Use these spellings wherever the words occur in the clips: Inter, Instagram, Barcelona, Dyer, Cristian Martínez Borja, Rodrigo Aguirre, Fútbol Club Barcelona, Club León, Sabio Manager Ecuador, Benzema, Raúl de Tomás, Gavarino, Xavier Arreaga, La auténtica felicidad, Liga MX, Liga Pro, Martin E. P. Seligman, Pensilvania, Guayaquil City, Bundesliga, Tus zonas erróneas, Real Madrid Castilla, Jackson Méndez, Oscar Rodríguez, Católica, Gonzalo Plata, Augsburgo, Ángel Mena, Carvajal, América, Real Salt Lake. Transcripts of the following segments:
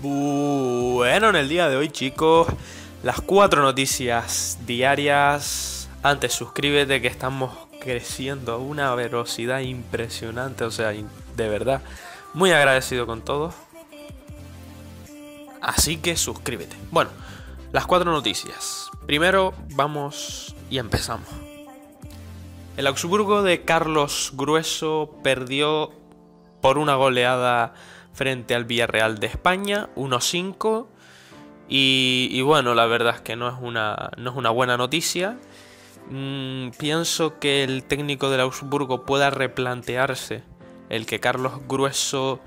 Bueno, en el día de hoy, chicos, las 4 noticias diarias. Antes suscríbete, que estamos creciendo a una velocidad impresionante. O sea, de verdad, muy agradecido con todos. Así que suscríbete. Bueno, las 4 noticias. Primero, vamos y empezamos. El Augsburgo de Carlos Gruezo perdió por una goleada frente al Villarreal de España, 1-5. Y bueno, la verdad es que no es una buena noticia. Pienso que el técnico del Augsburgo pueda replantearse el que Carlos Gruezo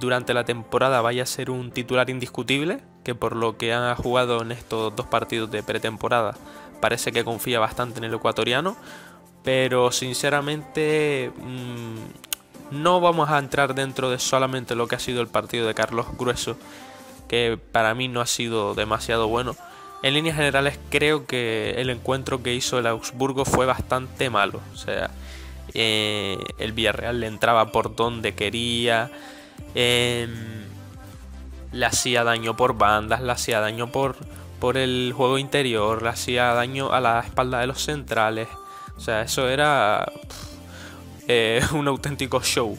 durante la temporada vaya a ser un titular indiscutible, que por lo que ha jugado en estos 2 partidos de pretemporada parece que confía bastante en el ecuatoriano. Pero sinceramente no vamos a entrar dentro de solamente lo que ha sido el partido de Carlos Gruezo, que para mí no ha sido demasiado bueno. En líneas generales creo que el encuentro que hizo el Augsburgo fue bastante malo. O sea, el Villarreal le entraba por donde quería, le hacía daño por bandas, le hacía daño por el juego interior, le hacía daño a la espalda de los centrales. O sea, eso era un auténtico show.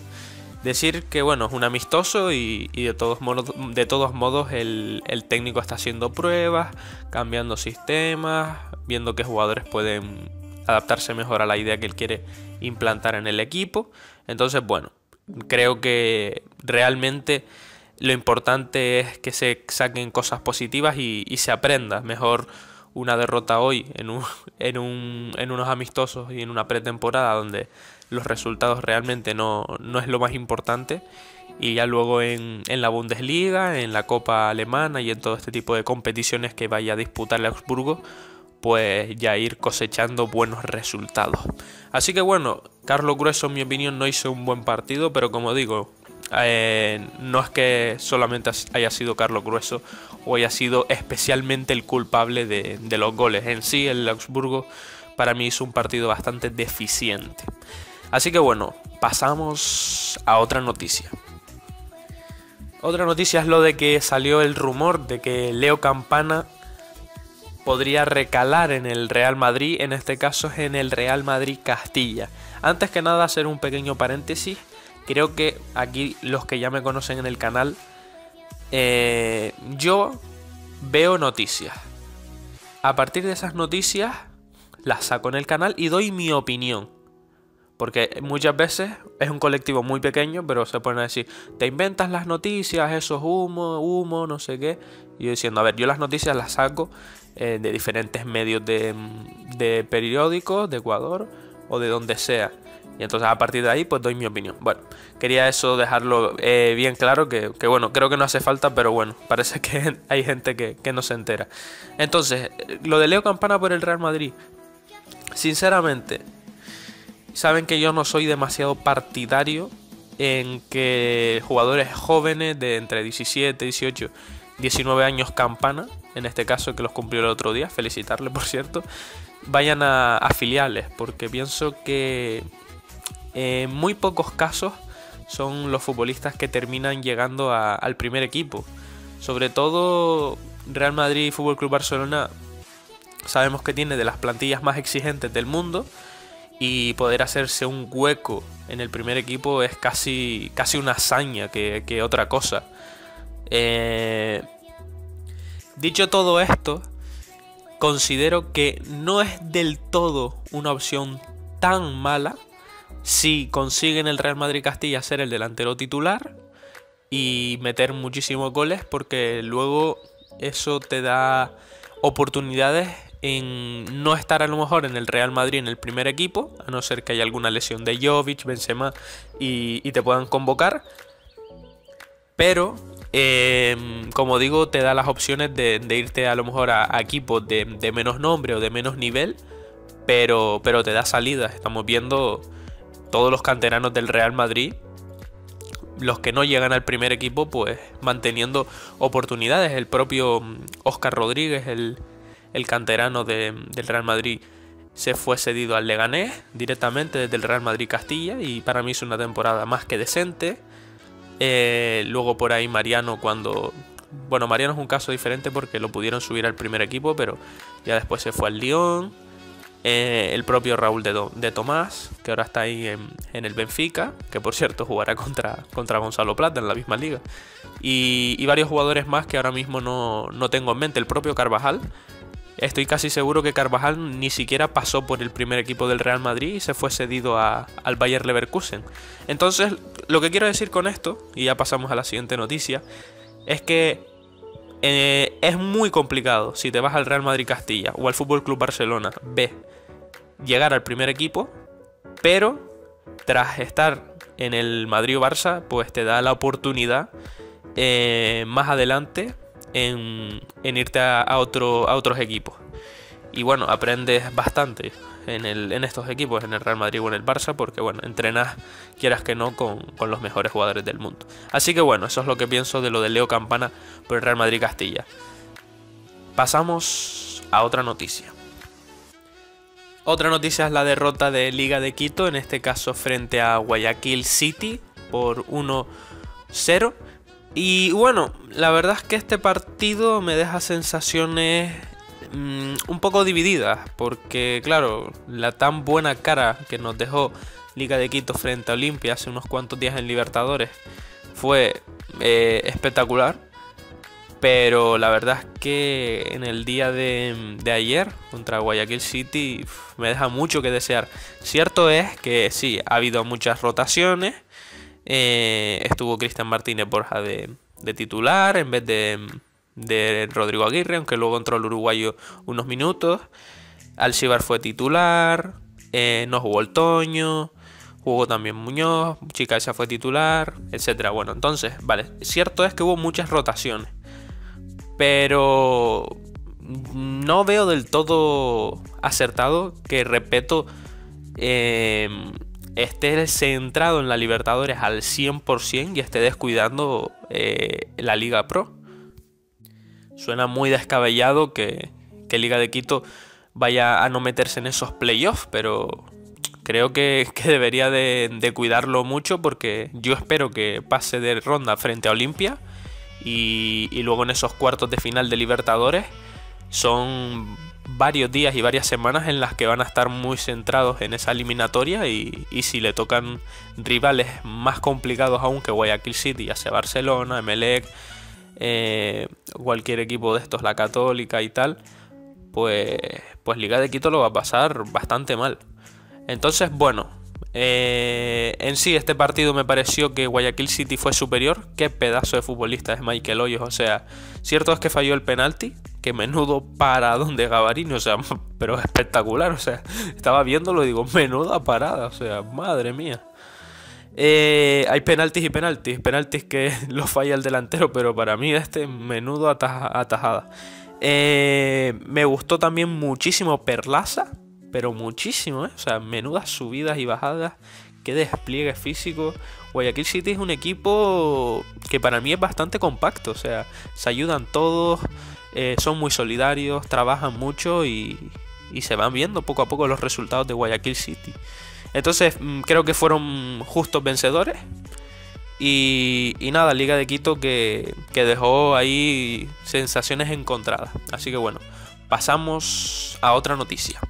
Decir que bueno, es un amistoso y de todos modos el técnico está haciendo pruebas, cambiando sistemas, viendo qué jugadores pueden adaptarse mejor a la idea que él quiere implantar en el equipo. Entonces bueno, creo que realmente lo importante es que se saquen cosas positivas y se aprenda. Mejor una derrota hoy en unos amistosos y en una pretemporada donde los resultados realmente no es lo más importante, y ya luego en la Bundesliga, en la Copa Alemana y en todo este tipo de competiciones que vaya a disputar el Augsburgo, pues ya ir cosechando buenos resultados. Así que bueno, Carlos Gruezo en mi opinión no hizo un buen partido, pero como digo, no es que solamente haya sido Carlos Gruezo o haya sido especialmente el culpable de los goles. En sí, el Augsburgo para mí hizo un partido bastante deficiente. Así que bueno, pasamos a otra noticia. Otra noticia es lo de que salió el rumor de que Leo Campana podría recalar en el Real Madrid, en este caso es en el Real Madrid Castilla. Antes que nada, hacer un pequeño paréntesis. Creo que aquí los que ya me conocen en el canal, yo veo noticias. A partir de esas noticias las saco en el canal y doy mi opinión. Porque muchas veces es un colectivo muy pequeño, pero se ponen a decir, te inventas las noticias, eso es humo, no sé qué. Y yo diciendo, a ver, yo las noticias las saco de diferentes medios de periódicos, de Ecuador o de donde sea. Y entonces a partir de ahí pues doy mi opinión. Bueno, quería eso dejarlo bien claro, que bueno, creo que no hace falta, pero bueno, parece que hay gente que no se entera. Entonces, lo de Leo Campana por el Real Madrid, sinceramente, saben que yo no soy demasiado partidario en que jugadores jóvenes de entre 17, 18, 19 años Campana, en este caso que los cumplió el otro día, felicitarle por cierto, vayan a filiales, porque pienso que en muy pocos casos son los futbolistas que terminan llegando al primer equipo. Sobre todo Real Madrid y Fútbol Club Barcelona sabemos que tiene de las plantillas más exigentes del mundo, y poder hacerse un hueco en el primer equipo es casi una hazaña que otra cosa. Dicho todo esto, considero que no es del todo una opción tan mala si consiguen el Real Madrid Castilla ser el delantero titular y meter muchísimos goles, porque luego eso te da oportunidades en no estar a lo mejor en el Real Madrid en el primer equipo, a no ser que haya alguna lesión de Jovic, Benzema y te puedan convocar. Pero como digo, te da las opciones de irte a lo mejor a equipos de menos nombre o de menos nivel, pero te da salidas. Estamos viendo todos los canteranos del Real Madrid, los que no llegan al primer equipo, pues manteniendo oportunidades. El propio Oscar Rodríguez, el canterano del Real Madrid, se fue cedido al Leganés directamente desde el Real Madrid Castilla, y para mí es una temporada más que decente. Luego por ahí Mariano cuando... Bueno, Mariano es un caso diferente porque lo pudieron subir al primer equipo, pero ya después se fue al Lyon. El propio Raúl de Tomás, que ahora está ahí en el Benfica, que por cierto jugará contra Gonzalo Plata en la misma liga. Y varios jugadores más que ahora mismo no tengo en mente. El propio Carvajal. Estoy casi seguro que Carvajal ni siquiera pasó por el primer equipo del Real Madrid y se fue cedido al Bayern Leverkusen. Entonces, lo que quiero decir con esto, y ya pasamos a la siguiente noticia, es que es muy complicado si te vas al Real Madrid Castilla o al Fútbol Club Barcelona B llegar al primer equipo, pero tras estar en el Madrid o Barça, pues te da la oportunidad más adelante en irte a otros equipos. Y bueno, aprendes bastante en estos equipos, en el Real Madrid o en el Barça, porque bueno, entrenas, quieras que no, con los mejores jugadores del mundo. Así que bueno, eso es lo que pienso de lo de Leo Campana por el Real Madrid Castilla. Pasamos a otra noticia. Otra noticia es la derrota de Liga de Quito, en este caso frente a Guayaquil City por 1-0. Y bueno, la verdad es que este partido me deja sensaciones un poco divididas, porque claro, la tan buena cara que nos dejó Liga de Quito frente a Olimpia hace unos cuantos días en Libertadores fue espectacular, pero la verdad es que en el día de ayer contra Guayaquil City me deja mucho que desear. Cierto es que sí, ha habido muchas rotaciones, estuvo Cristian Martínez Borja de titular en vez de Rodrigo Aguirre, aunque luego entró el uruguayo unos minutos. Alcibar fue titular, no jugó el Toño, jugó también Muñoz Chica, esa fue titular, etcétera. Bueno, entonces, vale, cierto es que hubo muchas rotaciones, pero no veo del todo acertado que, repito, esté centrado en la Libertadores al 100% y esté descuidando la Liga Pro. Suena muy descabellado que Liga de Quito vaya a no meterse en esos playoffs, pero creo que debería de cuidarlo mucho, porque yo espero que pase de ronda frente a Olimpia y luego en esos cuartos de final de Libertadores son varios días y varias semanas en las que van a estar muy centrados en esa eliminatoria y si le tocan rivales más complicados aún que Guayaquil City, ya sea Barcelona, Emelec, cualquier equipo de estos, la Católica y tal, pues Liga de Quito lo va a pasar bastante mal. Entonces, bueno, en sí este partido me pareció que Guayaquil City fue superior. Qué pedazo de futbolista es Michael Hoyos, o sea, cierto es que falló el penalti, que menudo paradón de Gavarino, o sea, pero espectacular, o sea, estaba viéndolo y digo, menuda parada, o sea, madre mía. Hay penaltis y penaltis, penaltis que los falla el delantero, pero para mí este menudo atajada. Me gustó también muchísimo Perlaza, pero muchísimo, o sea, menudas subidas y bajadas, qué despliegue físico. Guayaquil City es un equipo que para mí es bastante compacto, o sea, se ayudan todos, son muy solidarios, trabajan mucho y se van viendo poco a poco los resultados de Guayaquil City. Entonces creo que fueron justos vencedores y nada, Liga de Quito que dejó ahí sensaciones encontradas. Así que bueno, pasamos a otra noticia.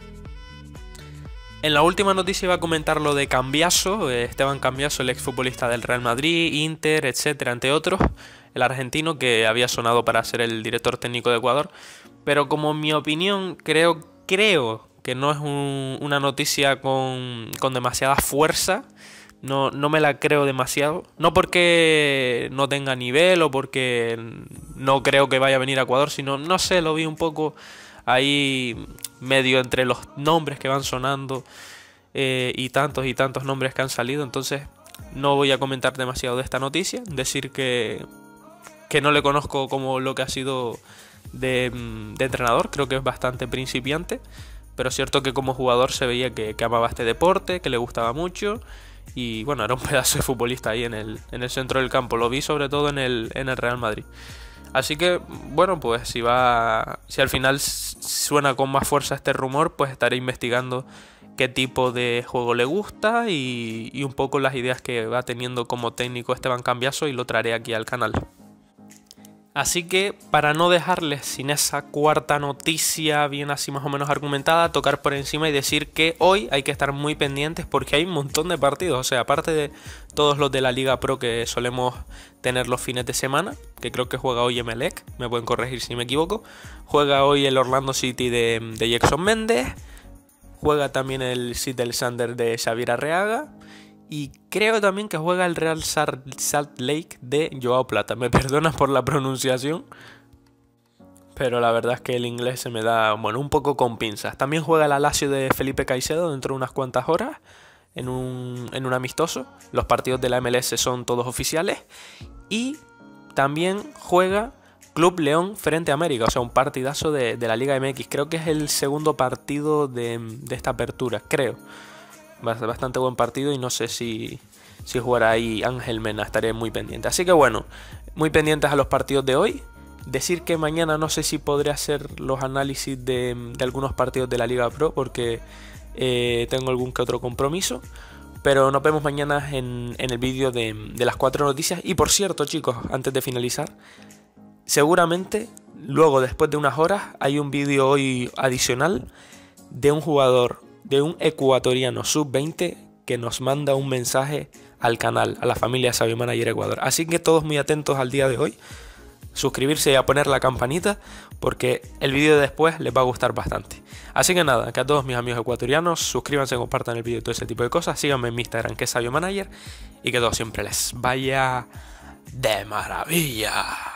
En la última noticia iba a comentar lo de Cambiaso, Esteban Cambiaso, el exfutbolista del Real Madrid, Inter, etcétera, entre otros, el argentino que había sonado para ser el director técnico de Ecuador. Pero como mi opinión, creo que no es una noticia con demasiada fuerza, no me la creo demasiado, no porque no tenga nivel o porque no creo que vaya a venir a Ecuador, sino, no sé, lo vi un poco ahí medio entre los nombres que van sonando y tantos nombres que han salido. Entonces no voy a comentar demasiado de esta noticia, decir que no le conozco como lo que ha sido de entrenador, creo que es bastante principiante. Pero es cierto que como jugador se veía que amaba este deporte, que le gustaba mucho. Y bueno, era un pedazo de futbolista ahí en el centro del campo. Lo vi sobre todo en el Real Madrid. Así que, bueno, pues si al final suena con más fuerza este rumor, pues estaré investigando qué tipo de juego le gusta y un poco las ideas que va teniendo como técnico Esteban Cambiaso, y lo traeré aquí al canal. Así que, para no dejarles sin esa cuarta noticia bien así más o menos argumentada, tocar por encima y decir que hoy hay que estar muy pendientes porque hay un montón de partidos. O sea, aparte de todos los de la Liga Pro que solemos tener los fines de semana, que creo que juega hoy Emelec, me pueden corregir si me equivoco, juega hoy el Orlando City de Jackson Méndez, juega también el Seattle Sander de Xavier Arreaga, y creo también que juega el Real Salt Lake de Joao Plata. Me perdonas por la pronunciación, pero la verdad es que el inglés se me da, bueno, un poco con pinzas. También juega el Alacio de Felipe Caicedo dentro de unas cuantas horas en un amistoso. Los partidos de la MLS son todos oficiales. Y también juega Club León frente a América, o sea, un partidazo de la Liga MX. Creo que es el segundo partido de esta apertura, creo. Bastante buen partido y no sé si jugará ahí Ángel Mena, estaré muy pendiente. Así que bueno, muy pendientes a los partidos de hoy. Decir que mañana no sé si podré hacer los análisis de algunos partidos de la Liga Pro porque tengo algún que otro compromiso. Pero nos vemos mañana en el vídeo de las 4 noticias. Y por cierto, chicos, antes de finalizar, seguramente luego, después de unas horas, hay un vídeo hoy adicional de un jugador, de un ecuatoriano sub-20 que nos manda un mensaje al canal, a la familia Sabio Manager Ecuador. Así que todos muy atentos al día de hoy, suscribirse y a poner la campanita porque el vídeo de después les va a gustar bastante. Así que nada, que a todos mis amigos ecuatorianos, suscríbanse, compartan el vídeo y todo ese tipo de cosas. Síganme en mi Instagram, que es Sabio Manager, y que todo siempre les vaya de maravilla.